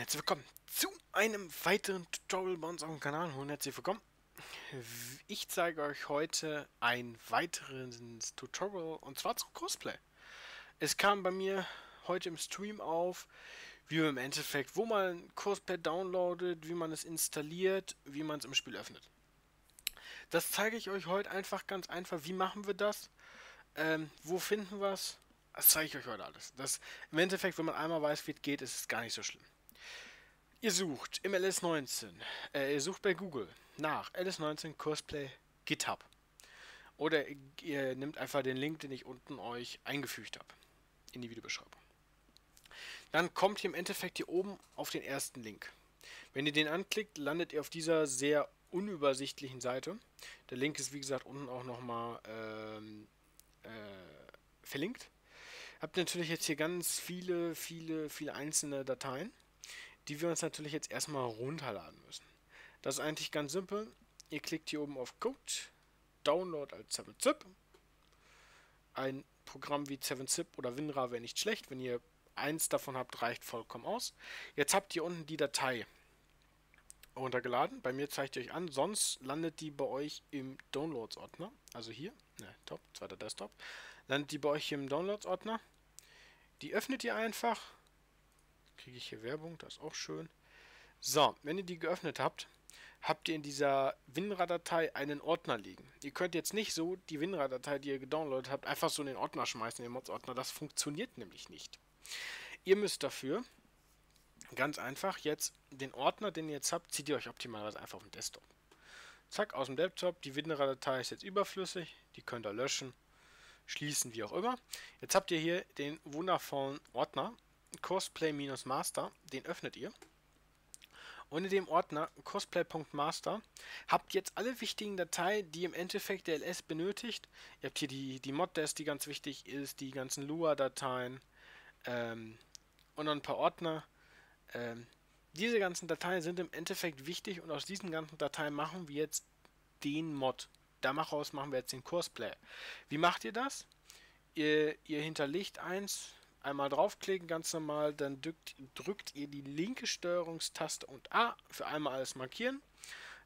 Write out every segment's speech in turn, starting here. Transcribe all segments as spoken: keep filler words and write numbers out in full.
Herzlich willkommen zu einem weiteren Tutorial bei uns auf dem Kanal. Und herzlich willkommen. Ich zeige euch heute ein weiteres Tutorial und zwar zu Courseplay. Es kam bei mir heute im Stream auf, wie man im Endeffekt, wo man Courseplay downloadet, wie man es installiert, wie man es im Spiel öffnet. Das zeige ich euch heute einfach ganz einfach. Wie machen wir das? Ähm, wo finden wir es? Das zeige ich euch heute alles. Das, im Endeffekt, wenn man einmal weiß, wie es geht, ist es gar nicht so schlimm. Ihr sucht im L S neunzehn, äh, ihr sucht bei Google nach L S neunzehn Courseplay GitHub. Oder ihr nehmt einfach den Link, den ich unten euch eingefügt habe, in die Videobeschreibung. Dann kommt ihr im Endeffekt hier oben auf den ersten Link. Wenn ihr den anklickt, landet ihr auf dieser sehr unübersichtlichen Seite. Der Link ist, wie gesagt, unten auch nochmal ähm, äh, verlinkt. Habt natürlich jetzt hier ganz viele, viele, viele einzelne Dateien, die wir uns natürlich jetzt erstmal runterladen müssen. Das ist eigentlich ganz simpel. Ihr klickt hier oben auf Code, Download als seven zip. Ein Programm wie seven zip oder WinRAR wäre nicht schlecht. Wenn ihr eins davon habt, reicht vollkommen aus. Jetzt habt ihr unten die Datei runtergeladen. Bei mir zeigt ihr euch an, sonst landet die bei euch im Downloads-Ordner. Also hier, ne, top, zweiter Desktop. Landet die bei euch hier im Downloads-Ordner. Die öffnet ihr einfach. Kriege ich hier Werbung, das ist auch schön. So, wenn ihr die geöffnet habt, habt ihr in dieser WinRAR-Datei einen Ordner liegen. Ihr könnt jetzt nicht so die WinRAR-Datei, die ihr gedownloadet habt, einfach so in den Ordner schmeißen, in den Mods-Ordner. Das funktioniert nämlich nicht. Ihr müsst dafür ganz einfach jetzt den Ordner, den ihr jetzt habt, zieht ihr euch optimalerweise einfach auf den Desktop. Zack, aus dem Laptop. Die WinRAR-Datei ist jetzt überflüssig. Die könnt ihr löschen, schließen, wie auch immer. Jetzt habt ihr hier den wundervollen Ordner Courseplay-Master, den öffnet ihr. Und in dem Ordner Courseplay.master habt jetzt alle wichtigen Dateien, die im Endeffekt der L S benötigt. Ihr habt hier die, die Mod-Desk, die ganz wichtig ist, die ganzen Lua-Dateien ähm, und noch ein paar Ordner. Ähm, diese ganzen Dateien sind im Endeffekt wichtig und aus diesen ganzen Dateien machen wir jetzt den Mod. Daraus machen wir jetzt den Courseplay. Wie macht ihr das? Ihr, ihr hinterlegt eins... Einmal draufklicken, ganz normal, dann drückt, drückt ihr die linke Steuerungstaste und A für einmal alles markieren.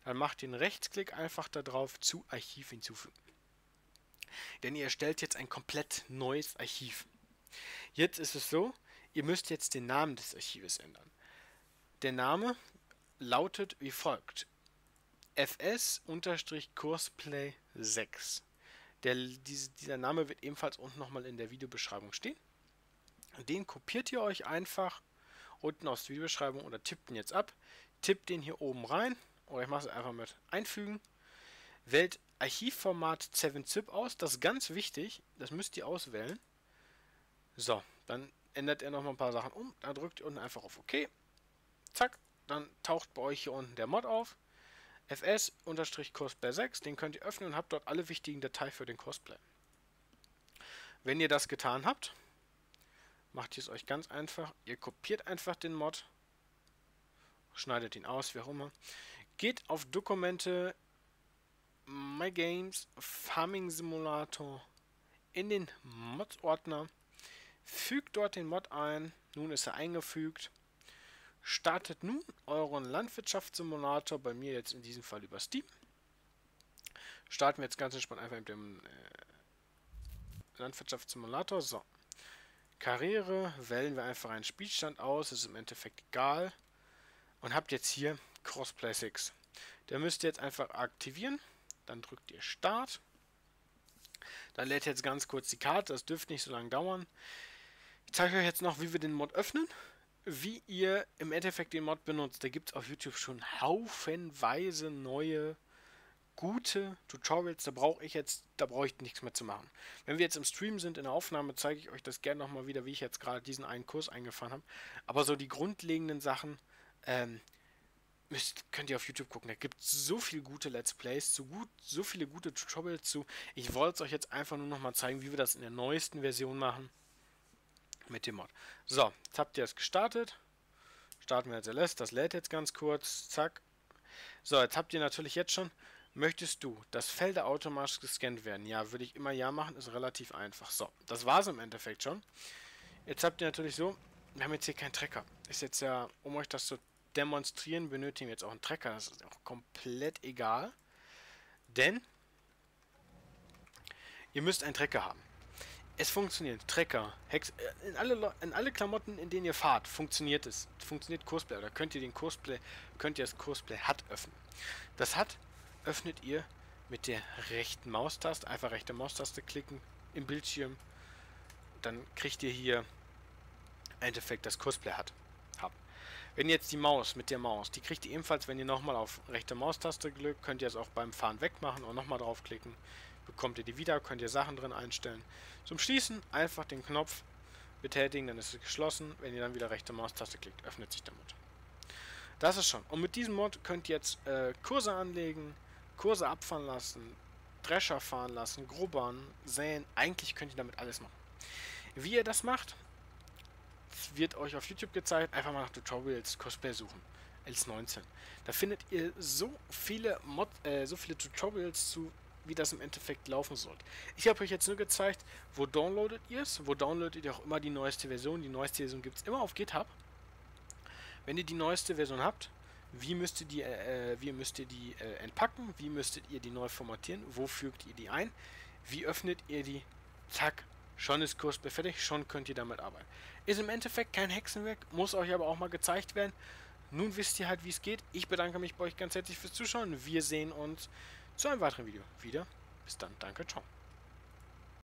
Dann macht ihr einen Rechtsklick einfach da drauf zu Archiv hinzufügen. Denn ihr erstellt jetzt ein komplett neues Archiv. Jetzt ist es so, ihr müsst jetzt den Namen des Archives ändern. Der Name lautet wie folgt: F S Courseplay sechs. Der, dieser Name wird ebenfalls unten nochmal in der Videobeschreibung stehen. Den kopiert ihr euch einfach unten aus der Videobeschreibung oder tippt ihn jetzt ab. Tippt den hier oben rein oder ich mache es einfach mit einfügen. Wählt Archivformat seven zip aus. Das ist ganz wichtig. Das müsst ihr auswählen. So, dann ändert er nochmal ein paar Sachen um. Dann drückt ihr unten einfach auf OK. Zack, dann taucht bei euch hier unten der Mod auf. F S Courseplay sechs. Den könnt ihr öffnen und habt dort alle wichtigen Dateien für den Courseplay. Wenn ihr das getan habt, macht ihr es euch ganz einfach. Ihr kopiert einfach den Mod, schneidet ihn aus, wie auch immer. Geht auf Dokumente, My Games, Farming Simulator, in den Mods-Ordner. Fügt dort den Mod ein. Nun ist er eingefügt. Startet nun euren Landwirtschaftssimulator, bei mir jetzt in diesem Fall über Steam. Starten wir jetzt ganz entspannt einfach mit dem äh, Landwirtschaftssimulator. So. Karriere, wählen wir einfach einen Spielstand aus, ist im Endeffekt egal. Und habt jetzt hier Courseplay sechs. Der müsst ihr jetzt einfach aktivieren. Dann drückt ihr Start. Dann lädt jetzt ganz kurz die Karte, das dürfte nicht so lange dauern. Ich zeige euch jetzt noch, wie wir den Mod öffnen. Wie ihr im Endeffekt den Mod benutzt. Da gibt es auf YouTube schon haufenweise neue, gute Tutorials, da brauche ich jetzt, da brauche ich nichts mehr zu machen. Wenn wir jetzt im Stream sind, in der Aufnahme, zeige ich euch das gerne nochmal wieder, wie ich jetzt gerade diesen einen Kurs eingefahren habe. Aber so die grundlegenden Sachen ähm, müsst, könnt ihr auf YouTube gucken. Da gibt es so viele gute Let's Plays, so, gut, so viele gute Tutorials zu. Ich wollte es euch jetzt einfach nur nochmal zeigen, wie wir das in der neuesten Version machen mit dem Mod. So, jetzt habt ihr es gestartet. Starten wir jetzt L S, das lädt jetzt ganz kurz, zack. So, jetzt habt ihr natürlich jetzt schon... Möchtest du, dass Felder automatisch gescannt werden? Ja, würde ich immer ja machen, ist relativ einfach. So, das war es im Endeffekt schon. Jetzt habt ihr natürlich so, wir haben jetzt hier keinen Trecker. Ist jetzt ja, um euch das zu demonstrieren, benötigen wir jetzt auch einen Trecker. Das ist auch komplett egal. Denn ihr müsst einen Trecker haben. Es funktioniert. Trecker, Hex, in alle, in alle Klamotten, in denen ihr fahrt, funktioniert es. Funktioniert Courseplay. Oder könnt ihr den Courseplay, könnt ihr das Courseplay H U D öffnen. Das H U D öffnet ihr mit der rechten Maustaste. Einfach rechte Maustaste klicken im Bildschirm. Dann kriegt ihr hier im Endeffekt das Courseplay H U D. Wenn ihr jetzt die Maus mit der Maus, die kriegt ihr ebenfalls, wenn ihr nochmal auf rechte Maustaste klickt, könnt ihr es auch beim Fahren wegmachen und nochmal draufklicken. Bekommt ihr die wieder, könnt ihr Sachen drin einstellen. Zum Schließen einfach den Knopf betätigen, dann ist es geschlossen. Wenn ihr dann wieder rechte Maustaste klickt, öffnet sich der Mod. Das ist schon. Und mit diesem Mod könnt ihr jetzt äh, Kurse anlegen, Kurse abfahren lassen, Drescher fahren lassen, Grubbern, säen. Eigentlich könnt ihr damit alles machen. Wie ihr das macht, wird euch auf YouTube gezeigt. Einfach mal nach Tutorials Courseplay suchen. L S neunzehn. Da findet ihr so viele Mod, äh, so viele Tutorials zu, wie das im Endeffekt laufen soll. Ich habe euch jetzt nur gezeigt, wo downloadet ihr es, wo downloadet ihr auch immer die neueste Version. Die neueste Version gibt es immer auf GitHub. Wenn ihr die neueste Version habt, wie müsst ihr die, äh, wie müsst ihr die äh, entpacken, wie müsstet ihr die neu formatieren, wo fügt ihr die ein, wie öffnet ihr die, zack, schon ist Courseplay fertig, schon könnt ihr damit arbeiten. Ist im Endeffekt kein Hexenwerk, muss euch aber auch mal gezeigt werden. Nun wisst ihr halt, wie es geht. Ich bedanke mich bei euch ganz herzlich fürs Zuschauen. Wir sehen uns zu einem weiteren Video wieder. Bis dann, danke, ciao.